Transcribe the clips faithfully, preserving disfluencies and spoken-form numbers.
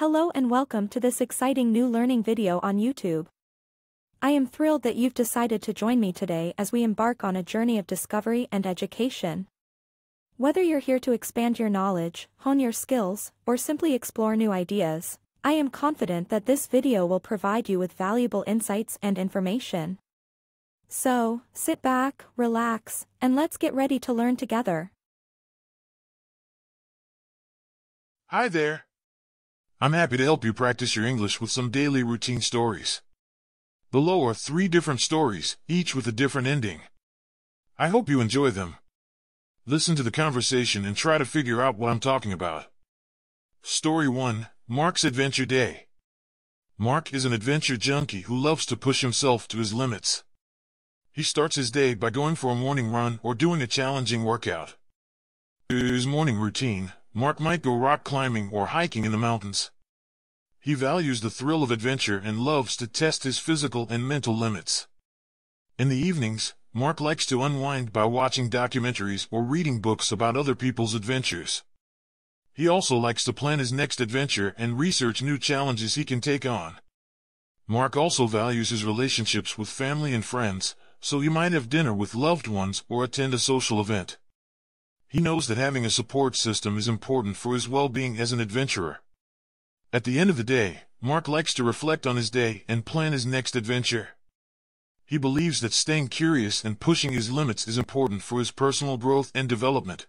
Hello and welcome to this exciting new learning video on YouTube. I am thrilled that you've decided to join me today as we embark on a journey of discovery and education. Whether you're here to expand your knowledge, hone your skills, or simply explore new ideas, I am confident that this video will provide you with valuable insights and information. So, sit back, relax, and let's get ready to learn together. Hi there. I'm happy to help you practice your English with some daily routine stories. Below are three different stories, each with a different ending. I hope you enjoy them. Listen to the conversation and try to figure out what I'm talking about. Story one. Mark's Adventure Day. Mark is an adventure junkie who loves to push himself to his limits. He starts his day by going for a morning run or doing a challenging workout. In his morning routine, Mark might go rock climbing or hiking in the mountains. He values the thrill of adventure and loves to test his physical and mental limits. In the evenings, Mark likes to unwind by watching documentaries or reading books about other people's adventures. He also likes to plan his next adventure and research new challenges he can take on. Mark also values his relationships with family and friends, so he might have dinner with loved ones or attend a social event. He knows that having a support system is important for his well-being as an adventurer. At the end of the day, Mark likes to reflect on his day and plan his next adventure. He believes that staying curious and pushing his limits is important for his personal growth and development.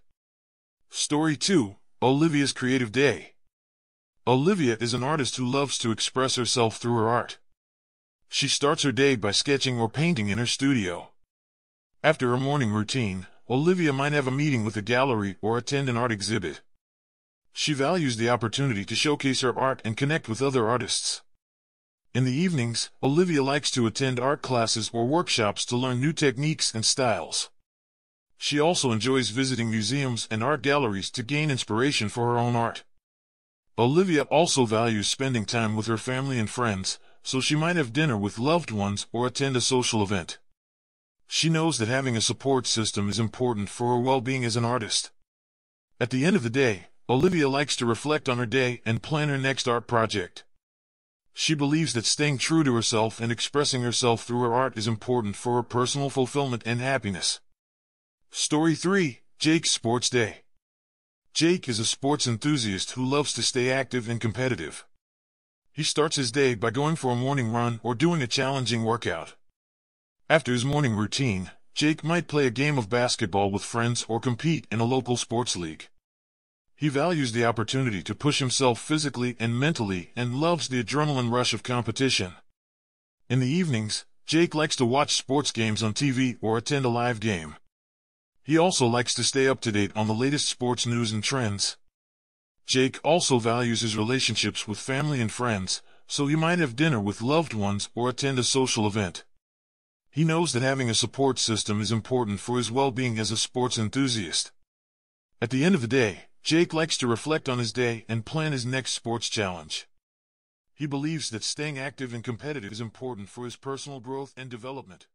Story two. Olivia's Creative Day. Olivia is an artist who loves to express herself through her art. She starts her day by sketching or painting in her studio. After her morning routine, Olivia might have a meeting with a gallery or attend an art exhibit. She values the opportunity to showcase her art and connect with other artists. In the evenings, Olivia likes to attend art classes or workshops to learn new techniques and styles. She also enjoys visiting museums and art galleries to gain inspiration for her own art. Olivia also values spending time with her family and friends, so she might have dinner with loved ones or attend a social event. She knows that having a support system is important for her well-being as an artist. At the end of the day, Olivia likes to reflect on her day and plan her next art project. She believes that staying true to herself and expressing herself through her art is important for her personal fulfillment and happiness. Story three. Jake's Sports Day. Jake is a sports enthusiast who loves to stay active and competitive. He starts his day by going for a morning run or doing a challenging workout. After his morning routine, Jake might play a game of basketball with friends or compete in a local sports league. He values the opportunity to push himself physically and mentally and loves the adrenaline rush of competition. In the evenings, Jake likes to watch sports games on T V or attend a live game. He also likes to stay up to date on the latest sports news and trends. Jake also values his relationships with family and friends, so he might have dinner with loved ones or attend a social event. He knows that having a support system is important for his well-being as a sports enthusiast. At the end of the day, Jake likes to reflect on his day and plan his next sports challenge. He believes that staying active and competitive is important for his personal growth and development.